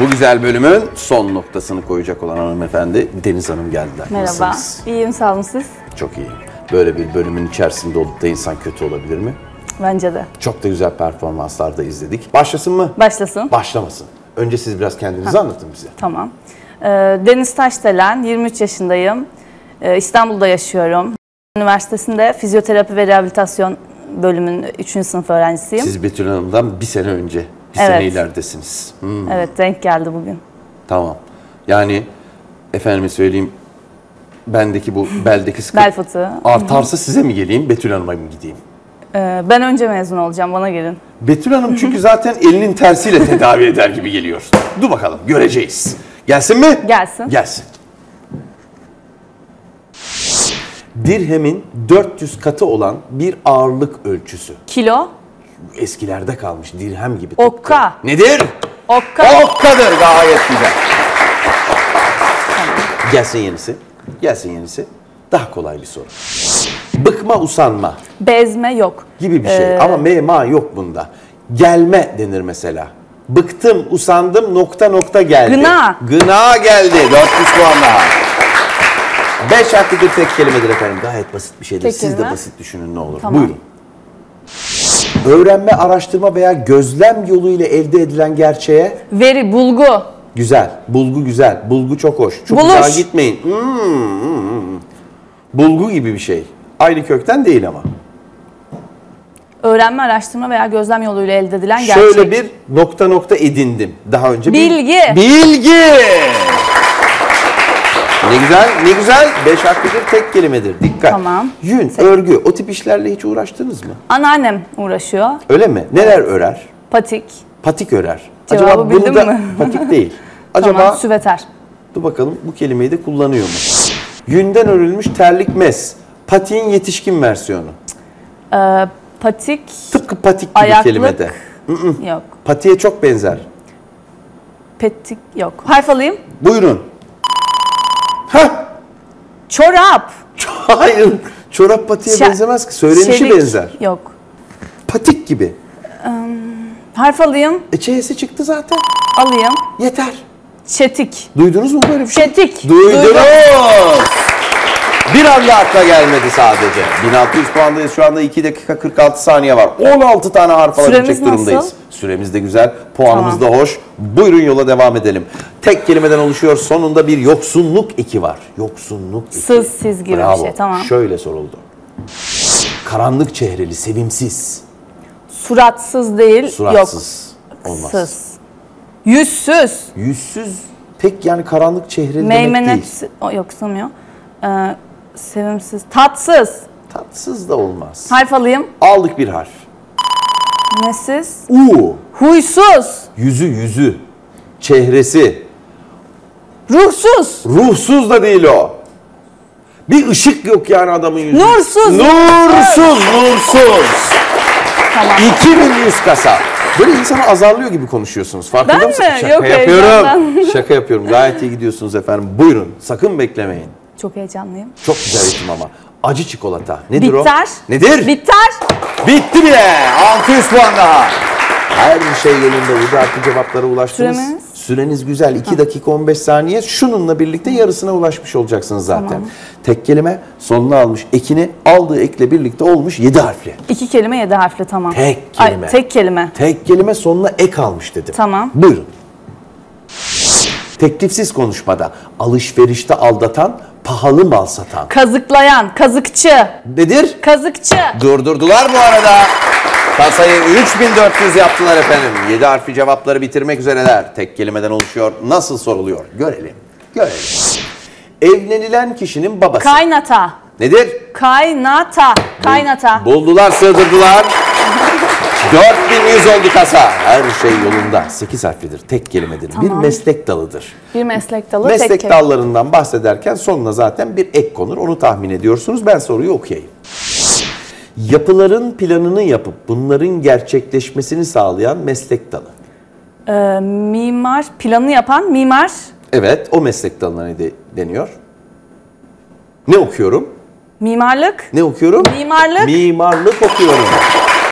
Bu güzel bölümün son noktasını koyacak olan hanımefendi Deniz Hanım geldiler. Merhaba. Nasılsınız? İyiyim, sağ olun, siz? Çok iyiyim. Böyle bir bölümün içerisinde olup da insan kötü olabilir mi? Bence de. Çok da güzel performanslar da izledik. Başlasın mı? Başlasın. Başlamasın. Önce siz biraz kendinizi anlatın bize. Tamam. Deniz Taştelen, 23 yaşındayım. İstanbul'da yaşıyorum. Üniversitesi'nde fizyoterapi ve rehabilitasyon bölümünün 3. sınıf öğrencisiyim. Siz Betül Hanım'dan bir sene önce, bir sene ilerdesiniz. Hmm. Evet, denk geldi bugün. Tamam. Yani efendime söyleyeyim, bendeki bu beldeki sıkıntı bel fıtığı artarsa size mi geleyim, Betül Hanım'a mı gideyim? Ben önce mezun olacağım, bana gelin. Betül Hanım çünkü zaten elinin tersiyle tedavi eder gibi geliyor. Dur bakalım, göreceğiz. Gelsin mi? Gelsin. Gelsin. Dirhemin 400 katı olan bir ağırlık ölçüsü. Kilo? Eskilerde kalmış, dirhem gibi. Okka. Nedir? Okka. Okkadır, gayet güzel. Tamam. Gelsin yenisi. Gelsin yenisi. Daha kolay bir soru. Bıkma, usanma. Bezme yok. Gibi bir şey ama mema yok bunda. Gelme denir mesela. Bıktım, usandım, nokta nokta geldi. Gına. Gına geldi. 400 puanla. 5 harflidir, tek kelimedir efendim. Gayet basit bir şeydir. Siz de basit düşünün ne olur. Tamam. Buyurun. Öğrenme, araştırma veya gözlem yoluyla elde edilen gerçeğe... Veri, bulgu. Güzel. Bulgu güzel. Bulgu çok hoş. Çok uzağa gitmeyin. Bulgu gibi bir şey. Aynı kökten değil ama. Öğrenme, araştırma veya gözlem yoluyla elde edilen gerçek. Şöyle bir nokta nokta edindim. Daha önce bilgi. Bilgi. Ne güzel, ne güzel. 5 harflidir, tek kelimedir. Dikkat. Tamam. Yün, örgü, o tip işlerle hiç uğraştınız mı? Anneannem uğraşıyor. Öyle mi? Neler örer? Patik. Patik örer. Cevabı acaba bunu da mi? Patik değil. Acaba tamam, süveter. Dur bakalım bu kelimeyi de kullanıyor mu? Yünden örülmüş terlik mez. Patiğin yetişkin versiyonu. Patik. Tıpkı patik gibi ayaklık, kelimede. Yok. Patiğe çok benzer. Petik yok. Harf alayım. Buyurun. Hah. Çorap. Hayır. Çorap patiğe benzemez ki. Söylenişi çelik benzer. Yok. Patik gibi. Harf alayım. Ç'si çıktı zaten. Alayım. Yeter. Çetik. Duydunuz mu böyle bir şey? Çetik. Duydunuz. Bir anda akla gelmedi sadece. 1600 puandayız. Şu anda 2 dakika 46 saniye var. 16 tane harf alabilecek durumdayız. Nasıl? Süremiz de güzel. Puanımız da hoş. Buyurun yola devam edelim. Tek kelimeden oluşuyor. Sonunda bir yoksunluk eki var. Yoksunluk eki. Sız, siz gibi bir şey. Tamam. Şöyle soruldu. Karanlık çehreli, sevimsiz. Suratsız değil. Suratsız. Yok. Olmaz. Sız. Yüzsüz. Yüzsüz pek yani karanlık çehreli demek değil. Yok, sanmıyor. Sevimsiz. Tatsız. Tatsız da olmaz. Harf alayım. Aldık bir harf. Nesiz? U. Huysuz. Yüzü. Çehresi. Ruhsuz. Ruhsuz da değil o. Bir ışık yok yani adamın yüzünde. Nursuz. Tamam. 2100 kasa. Böyle insanı azarlıyor gibi konuşuyorsunuz. Farkında mısınız? Ben mi? Yok, heyecandan. Şaka yapıyorum. Gayet iyi gidiyorsunuz efendim. Buyurun. Sakın beklemeyin. Çok heyecanlıyım. Çok güzel ritim ama. Acı çikolata. Nedir o? Bitter. Nedir? Bitter. Bitti bile. 600 puan daha. Her şey yolunda. Burada artık cevaplara ulaştınız. Süreniz güzel. 2 dakika 15 saniye. Şununla birlikte yarısına ulaşmış olacaksınız zaten. Tamam. Tek kelime sonuna almış ekini, aldığı ekle birlikte olmuş 7 harfli. 2 kelime 7 harfli, tamam. Tek kelime. Ay, tek kelime. Tek kelime sonuna ek almış dedim. Tamam. Buyurun. Teklifsiz konuşmada, alışverişte aldatan, pahalı mal satan. Kazıklayan, kazıkçı. Nedir? Kazıkçı. Durdurdular bu arada. Kasayı 3400 yaptılar efendim. 7 harfli cevapları bitirmek üzereler. Tek kelimeden oluşuyor. Nasıl soruluyor? Görelim. Evlenilen kişinin babası. Kaynata. Nedir? Kaynata. Buldular, sığdırdılar. 4100 oldu kasa. Her şey yolunda. 8 harflidir. Tek kelimedir. Tamam. Bir meslek dalıdır. Bir meslek dalı. Meslek dallarından bahsederken sonuna zaten bir ek konur. Onu tahmin ediyorsunuz. Ben soruyu okuyayım. Yapıların planını yapıp bunların gerçekleşmesini sağlayan meslek dalı. Mimar, planı yapan mimar. Evet, o meslek dalına ne deniyor? Ne okuyorum? Mimarlık. Ne okuyorum? Mimarlık okuyorum.